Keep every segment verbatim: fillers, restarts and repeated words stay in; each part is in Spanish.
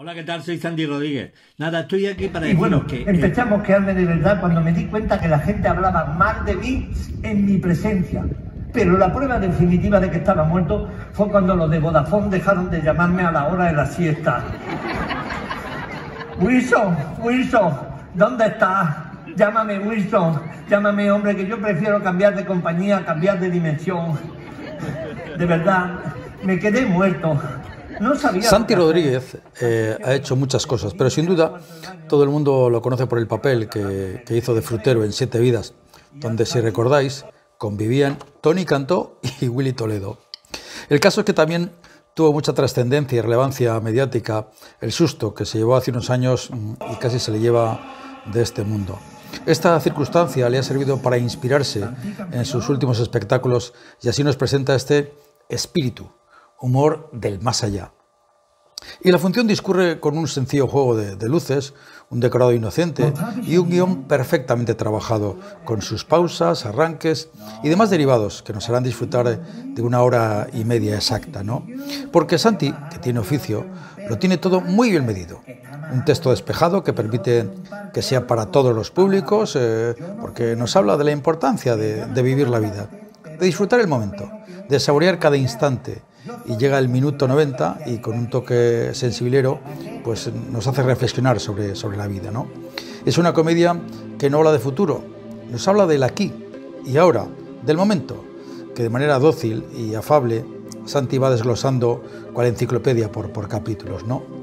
Hola, ¿qué tal? Soy Santi Rodríguez. Nada, estoy aquí para... Y bueno, que, empezamos a quedarme de verdad cuando me di cuenta que la gente hablaba mal de mí en mi presencia. Pero la prueba definitiva de que estaba muerto fue cuando los de Vodafone dejaron de llamarme a la hora de la siesta. Wilson, Wilson, ¿dónde estás? Llámame, Wilson, llámame, hombre, que yo prefiero cambiar de compañía, cambiar de dimensión. De verdad, me quedé muerto. No sabía. Santi Rodríguez eh, ha hecho muchas cosas, pero sin duda todo el mundo lo conoce por el papel que, que hizo de frutero en Siete Vidas, donde, si recordáis, convivían Tony Cantó y Willy Toledo. El caso es que también tuvo mucha trascendencia y relevancia mediática el susto que se llevó hace unos años y casi se le lleva de este mundo. Esta circunstancia le ha servido para inspirarse en sus últimos espectáculos y así nos presenta este Espíritu, humor del más allá. Y la función discurre con un sencillo juego de, de luces, un decorado inocente y un guión perfectamente trabajado, con sus pausas, arranques y demás derivados que nos harán disfrutar de una hora y media exacta, ¿no? Porque Santi, que tiene oficio, lo tiene todo muy bien medido. Un texto despejado que permite que sea para todos los públicos, eh, porque nos habla de la importancia de, de vivir la vida, de disfrutar el momento, de saborear cada instante. Y llega el minuto noventa y con un toque sensibilero pues nos hace reflexionar sobre, sobre la vida, ¿no? Es una comedia que no habla de futuro, nos habla del aquí y ahora, del momento, que de manera dócil y afable Santi va desglosando cual enciclopedia por, por capítulos, ¿no?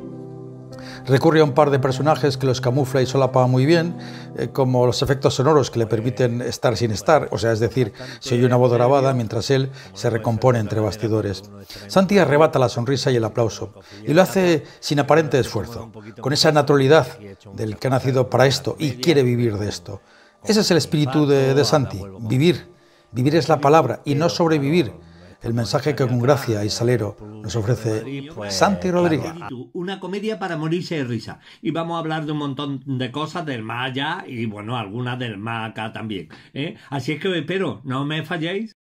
Recurre a un par de personajes que los camufla y solapa muy bien, eh, como los efectos sonoros que le permiten estar sin estar, o sea, es decir, se oye una voz grabada mientras él se recompone entre bastidores. Santi arrebata la sonrisa y el aplauso, y lo hace sin aparente esfuerzo, con esa naturalidad del que ha nacido para esto y quiere vivir de esto. Ese es el espíritu de, de Santi, vivir. Vivir es la palabra y no sobrevivir. El mensaje que con gracia y salero nos ofrece Santi Rodríguez. Una comedia para morirse de risa. Y vamos a hablar de un montón de cosas del más allá y, bueno, algunas del más acá también, ¿eh? Así es que espero, no me falléis.